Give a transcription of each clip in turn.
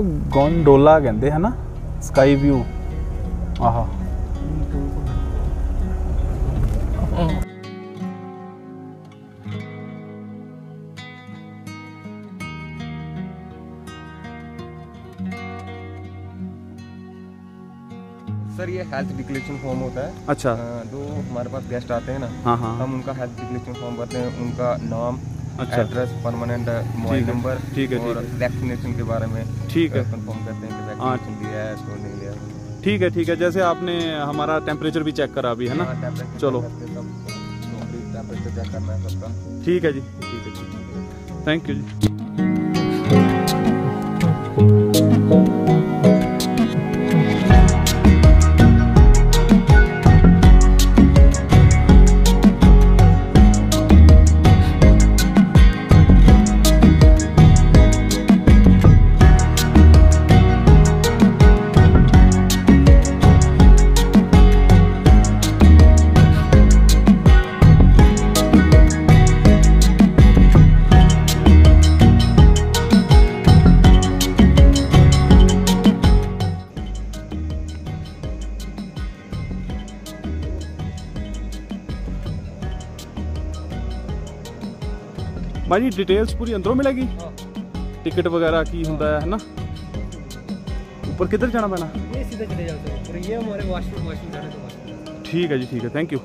को गोंडोला कहते हैं ना, स्काई व्यू। आहा सर, ये हेल्थ डिक्लेरेशन फॉर्म होता है। अच्छा। जो हमारे पास गेस्ट आते हैं ना, हाँ हाँ, हम उनका हेल्थ डिक्लेरेशन फॉर्म भरते हैं, उनका नाम, अच्छा, एड्रेस, परमानेंट मोबाइल नंबर, ठीक है, और वैक्सीनेशन के बारे में, ठीक है, कंफर्म करते हैं कि वैक्सीनेशन लिया है उसको नहीं लिया। ठीक है ठीक है। जैसे आपने हमारा टेम्परेचर भी चेक करा अभी, है ना? चलो टेम्परेचर चेक करना है सबका। ठीक है जी, ठीक है, थैंक यू जी। भाई जी डिटेल्स पूरी अंदरों मिलेगी, टिकट वगैरह की होता है ना? ऊपर किधर जाना पैना? ये सीधा चले जाओ, और ये हमारे वॉशरूम जाने तो। ठीक है जी, ठीक है, थैंक यू।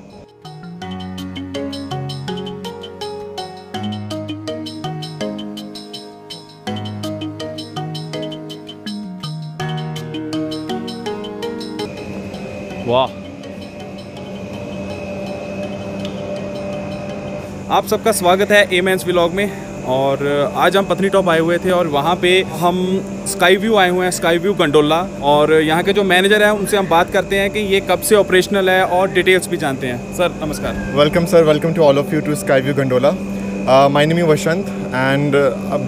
वाह, आप सबका स्वागत है ए मैंस व्लॉग में। और आज हम पतनीटॉप आए हुए थे और वहाँ पे हम स्काई व्यू आए हुए हैं, स्काई व्यू गंडोला। और यहाँ के जो मैनेजर हैं उनसे हम बात करते हैं कि ये कब से ऑपरेशनल है और डिटेल्स भी जानते हैं। सर नमस्कार। Welcome sir, welcome to all of you to sky view gondola. My name is Vasant and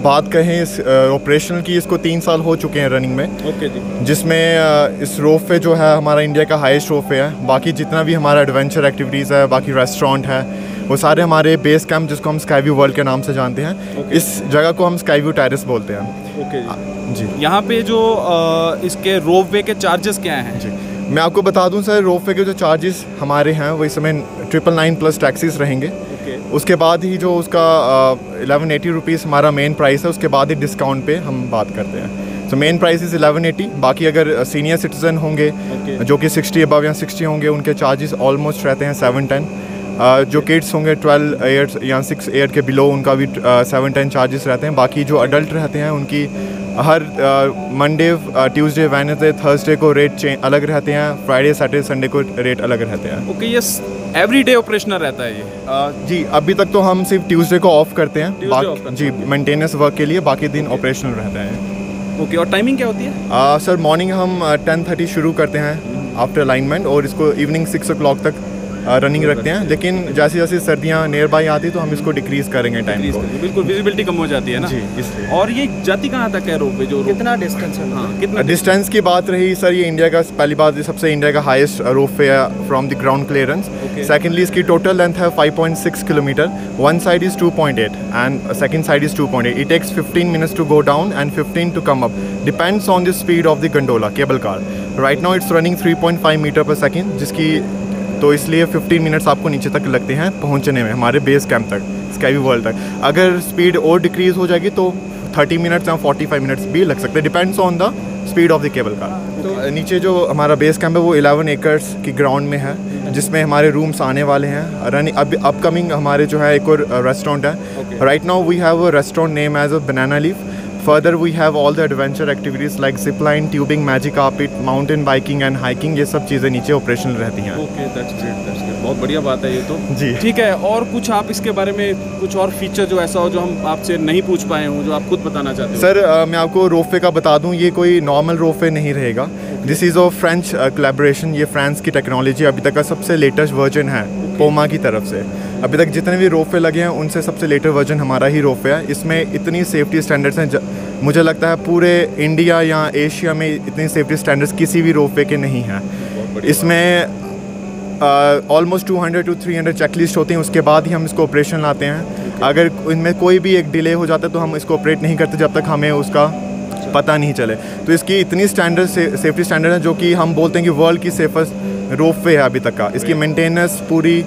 बात कहें इस ऑपरेशनल की, इसको 3 साल हो चुके हैं रनिंग में। ओके जी। जिसमें इस रोप पे जो है हमारा इंडिया का हाईएस्ट रोप पे है। बाकी जितना भी हमारा एडवेंचर एक्टिविटीज़ है, बाकी रेस्टोरेंट है, वो सारे हमारे बेस कैम्प जिसको हम स्काई व्यू वर्ल्ड के नाम से जानते हैं। okay. इस जगह को हम स्काई व्यू टेरेस बोलते हैं। okay. जी। यहाँ पे जो इसके रोप वे के चार्जेस क्या हैं? जी मैं आपको बता दूं सर, रोप वे के जो चार्जेस हमारे हैं वो इस समय 999 प्लस टैक्सीज रहेंगे। okay. उसके बाद ही जो उसका 1180 रुपीज़ हमारा मेन प्राइस है, उसके बाद ही डिस्काउंट पे हम बात करते हैं। तो मेन प्राइस इज़ 1180। बाकी अगर सीनियर सिटीज़न होंगे, okay, जो कि 60 अबव या 60 होंगे, उनके चार्जेस ऑलमोस्ट रहते हैं 710। जो किड्स होंगे 12 ईयर्स या 6 ईयर के बिलो, उनका भी 710 चार्जेस रहते हैं। बाकी जो अडल्ट रहते हैं उनकी हर मंडे, ट्यूसडे, वेडनेसडे, थर्सडे को रेट अलग रहते हैं, फ्राइडे, सैटरडे, संडे को रेट अलग रहते हैं। ओके, ये एवरी डे ऑपरेशनल रहता है ये? जी अभी तक तो हम सिर्फ ट्यूसडे को ऑफ करते हैं जी, मेंटेनेंस वर्क के लिए, बाकी दिन ऑपरेशनल रहता है। ओके और टाइमिंग क्या होती है? सर मॉर्निंग हम 10:30 शुरू करते हैं आफ्टर अलाइनमेंट, और इसको इवनिंग 6 o'clock तक रनिंग रखते हैं। लेकिन जैसे जैसे सर्दियाँ नियर बाई आती तो हम इसको डिक्रीज करेंगे टाइम को। बिल्कुल, विजिबिलिटी कम हो जाती है ना जी, इसलिए। और ये जाती कहाँ तक है रोप पे, जो कितना डिस्टेंस है? हाँ, कितना डिस्टेंस की बात रही सर, ये इंडिया का पहली बात ये सबसे इंडिया का हाईएस्ट रोप वे है from the ground clearance. Secondly इसकी टोटल लेंथ है 5.6 kilometre. One side is 2.8 and second side is 2.8। It takes 15 minutes to go down and 15 to come up, depends on the speed of the gondola cable car. Right now it's running 3.5 metre per second, जिसकी तो इसलिए 15 minutes आपको नीचे तक लगते हैं पहुंचने में, हमारे बेस कैंप तक, स्काई व्यू वर्ल्ड तक। अगर स्पीड और डिक्रीज़ हो जाएगी तो 30 मिनट्स या 45 मिनट्स भी लग सकते हैं, depends on the speed of the cable car. तो नीचे जो हमारा बेस कैंप है वो 11 एकर्स की ग्राउंड में है, जिसमें हमारे रूम्स आने वाले हैं। रनिंग अब अपकमिंग हमारे जो है एक और रेस्टोरेंट है। Right now we have a restaurant name as a banana leaf. Further, we have all the adventure activities like zipline, tubing, magic carpet, mountain biking and hiking। ये सब चीज़ें नीचे ऑपरेशनल रहती हैं। Okay, that's great, that's great। बहुत बढ़िया बात है ये तो जी। ठीक है, और कुछ आप इसके बारे में कुछ और फीचर जो ऐसा हो जो हम आपसे नहीं पूछ पाए हों, जो आप खुद बताना चाहते हो? सर मैं आपको रोप वे का बता दूं, ये कोई नॉर्मल रोप वे नहीं रहेगा। This is a French collaboration. ये फ्रांस की टेक्नोलॉजी अभी तक का सबसे लेटेस्ट वर्जन है पोमा की तरफ से। अभी तक जितने भी रोप वे लगे हैं उनसे सबसे लेटेस्ट वर्जन हमारा ही रोप वे है। इसमें इतनी सेफ्टी स्टैंडर्ड्स हैं, मुझे लगता है पूरे इंडिया या एशिया में इतनी सेफ्टी स्टैंडर्ड्स किसी भी रोप वे के नहीं हैं। इसमें ऑलमोस्ट 200 to 300 चेकलिस्ट होती हैं, उसके बाद ही हम इसको ऑपरेशन लाते हैं। अगर इनमें कोई भी एक डिले हो जाता है तो हम इसको ऑपरेट नहीं करते जब तक हमें उसका पता नहीं चले। तो इसकी इतनी स्टैंडर्ड सेफ्टी स्टैंडर्ड है जो कि हम बोलते हैं कि वर्ल्ड की सेफेस्ट रोप वे है अभी तक का। इसकी मेंटेनेंस पूरी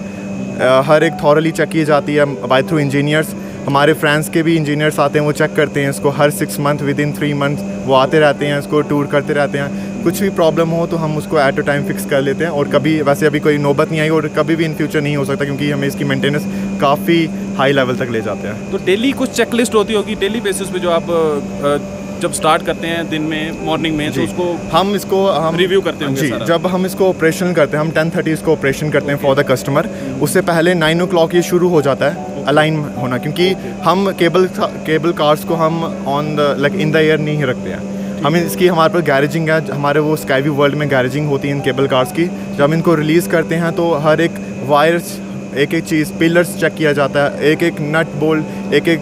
हर एक थॉरली चेक की जाती है बाय थ्रू इंजीनियर्स। हमारे फ्रांस के भी इंजीनियर्स आते हैं, वो चेक करते हैं इसको हर 6 मंथ, विद इन 3 मंथ वो आते रहते हैं, इसको टूर करते रहते हैं। कुछ भी प्रॉब्लम हो तो हम उसको एट अ टाइम फिक्स कर लेते हैं। और कभी वैसे अभी कोई नौबत नहीं आई और कभी भी इन फ्यूचर नहीं हो सकता, क्योंकि हमें इसकी मेंटेनेंस काफ़ी हाई लेवल तक ले जाते हैं। तो डेली कुछ चेकलिस्ट होती होगी डेली बेसिस पे जो आप जब स्टार्ट करते हैं दिन में मॉर्निंग में, तो उसको हम रिव्यू करते हैं। जी, जब हम इसको ऑपरेशन करते हैं, हम 10:30 इसको ऑपरेशन करते हैं फॉर द कस्टमर। उससे पहले 9 o'clock ये शुरू हो जाता है अलाइन होना, क्योंकि हम केबल कार्स को हम on the like in the air नहीं रखते हैं। हम इसकी हमारे पास गैरेजिंग है, हमारे वो स्काई व्यू वर्ल्ड में गैरेजिंग होती है इन केबल कार्स की। जब हम इनको रिलीज़ करते हैं तो हर एक वायर्स, एक एक चीज़, पिलर्स चेक किया जाता है, एक एक नट बोल्ट, एक एक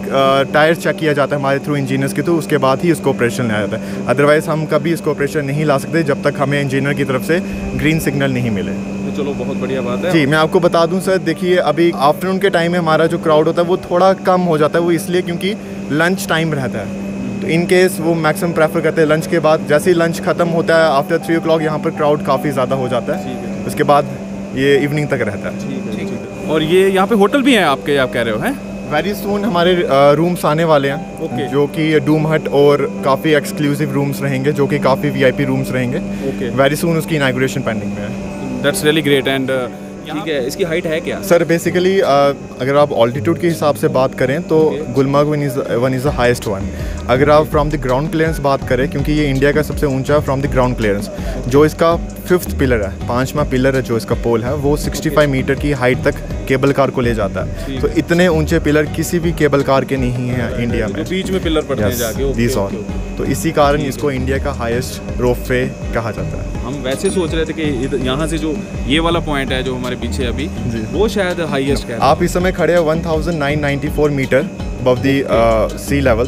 टायर चेक किया जाता है हमारे थ्रू इंजीनियर्स के थ्रू। उसके बाद ही उसको ऑपरेशन लाया जाता है। अदरवाइज़ हम कभी इसको ऑपरेशन नहीं ला सकते जब तक हमें इंजीनियर की तरफ से ग्रीन सिग्नल नहीं मिले। चलो बहुत बढ़िया बात है। जी, मैं आपको बता दूं सर, देखिए अभी आफ्टरनून के टाइम में हमारा जो क्राउड होता है वो थोड़ा कम हो जाता है। वो इसलिए क्योंकि लंच टाइम रहता है, तो इन केस वो मैक्सिमम प्रेफर करते हैं लंच के बाद। जैसे ही लंच ख़त्म होता है आफ्टर 3 o'clock यहाँ पर क्राउड काफ़ी ज़्यादा हो जाता है। उसके बाद ये इवनिंग तक रहता है। ठीक है। और ये यहाँ पर होटल भी हैं आपके, आप कह रहे हो हैं? वेरी सून हमारे रूम्स आने वाले हैं जो कि डूम हट और काफ़ी एक्सक्लूसिव रूम्स रहेंगे, जो कि काफ़ी VIP रूम्स रहेंगे। वेरी सून उसकी इनॉग्रेशन पेंडिंग में है। That's really great and ठीक है। इसकी हाइट है क्या सर? बेसिकली अगर आप ऑल्टीट्यूड के हिसाब से बात करें तो Gulmarg one is the highest one. अगर आप फ्रॉम द ग्राउंड क्लियरेंस बात करें, क्योंकि ये इंडिया का सबसे ऊंचा फ्रॉम द ग्राउंड क्लियरेंस, जो इसका 5th पिलर है, 5वां पिलर है जो इसका पोल है, वो 65 मीटर की हाइट तक केबल कार को ले जाता है। तो इतने ऊंचे पिलर किसी भी केबल कार के नहीं है इंडिया में, बीच में पिलर पड़ते हैं जाके दिस ऑल। तो इसी कारण इसको इंडिया का हाइस्ट रोपवे कहा जाता है। हम वैसे सोच रहे थे कि यहाँ से जो ये वाला पॉइंट है जो हमारे पीछे अभी, वो शायद हाईएस्ट है। आप इस समय खड़े हैं 1994 metre above the sea level.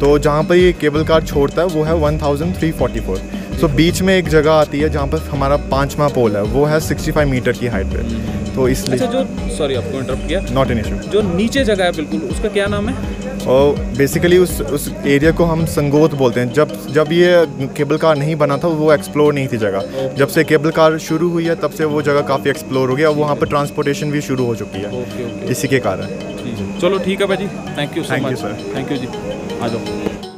तो जहाँ पर ये केबल कार छोड़ता है वो है 1344। तो बीच में एक जगह आती है जहाँ पर हमारा 5वां पोल है, वो है 65 मीटर की हाइट पे। तो इसलिए अच्छा, जो सॉरी आपको इंटरप्ट किया, नॉट एन इशू। जो नीचे जगह है बिल्कुल, उसका क्या नाम है? और बेसिकली उस एरिया को हम संगोथ बोलते हैं। जब ये केबल कार नहीं बना था वो एक्सप्लोर नहीं थी जगह। जब से केबल कार शुरू हुई है तब से वो जगह काफ़ी एक्सप्लोर हो गया और वहाँ पर ट्रांसपोर्टेशन भी शुरू हो चुकी है। ओके, इसी के कारण। चलो ठीक है भाई जी, thank you so much. Thank you sir. Thank you जी, आ जाओ।